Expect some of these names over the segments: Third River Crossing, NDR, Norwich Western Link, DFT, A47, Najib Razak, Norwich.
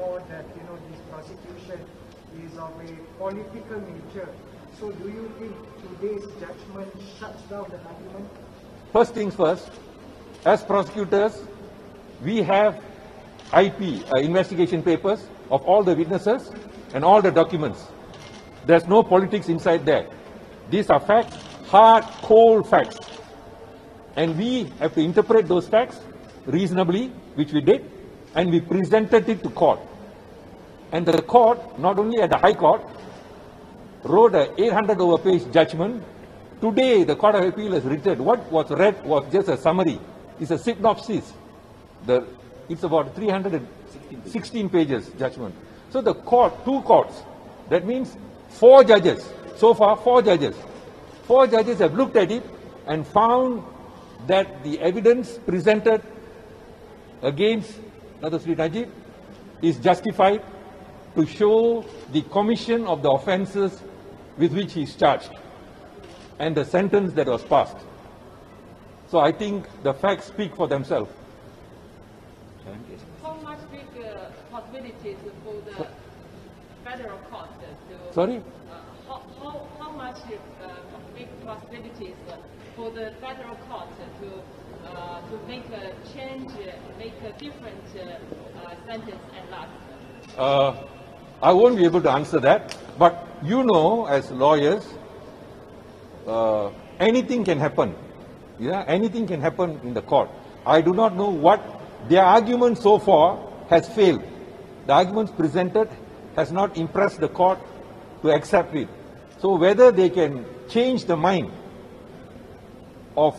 report that, you know, this prosecution is of a political nature. So do you think today's judgment shuts down the argument? First things first, as prosecutors, we have IP, investigation papers of all the witnesses and all the documents. There's no politics inside there. These are facts, hard, cold facts. And we have to interpret those facts reasonably, which we did, and we presented it to court. And the court, not only at the High Court, wrote an 800-over-page judgment. Today, the Court of Appeal has written, what was read was just a summary. It's a synopsis. It's about 316 pages judgment. So the court, two courts, that means four judges. So far, four judges. Four judges have looked at it and found that the evidence presented against Datuk Seri Najib is justified to show the commission of the offences with which he is charged and the sentence that was passed. So I think the facts speak for themselves. How much big possibilities for the federal court to... Sorry? How much big possibilities for the federal court to make a change, make a different sentence at last? I won't be able to answer that, but you know, as lawyers, anything can happen. Yeah, anything can happen in the court. I do not know what their argument so far has failed. The arguments presented has not impressed the court to accept it. So whether they can change the mind of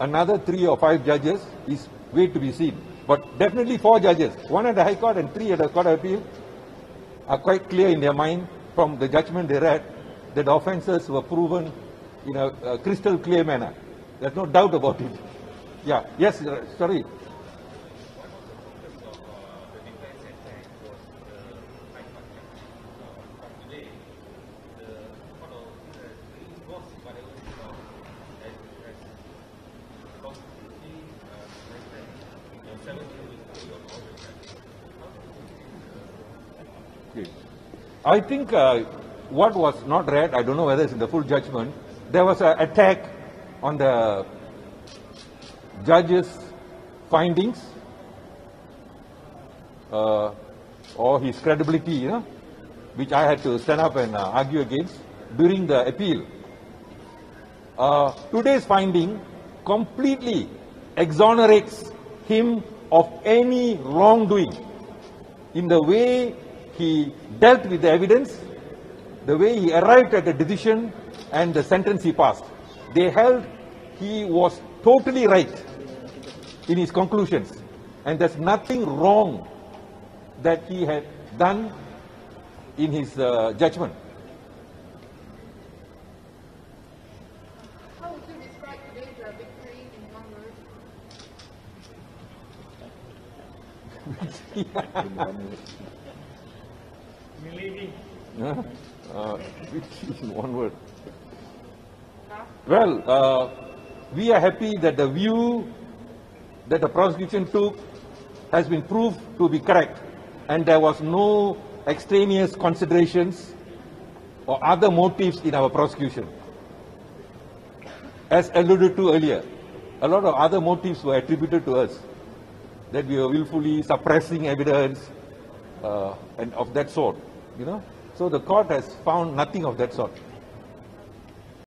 another 3 or 5 judges is yet to be seen. But definitely 4 judges, 1 at the High Court and 3 at the Court of Appeal, are quite clear in their mind from the judgment they read that the offences were proven in a crystal clear manner. There's no doubt about it. Yeah. Yes, sorry. I think what was not read, I don't know whether it's in the full judgment, there was an attack on the judge's findings or his credibility, you know, which I had to stand up and argue against during the appeal. Today's finding completely exonerates him of any wrongdoing in the way he dealt with the evidence, the way he arrived at the decision and the sentence he passed. They held he was totally right in his conclusions and there's nothing wrong that he had done in his judgment. How would you describe today's victory in one word? In one word. One word. Well, we are happy that the view that the prosecution took has been proved to be correct and there was no extraneous considerations or other motives in our prosecution. As alluded to earlier, a lot of other motives were attributed to us, that we were willfully suppressing evidence and of that sort. You know, so the court has found nothing of that sort.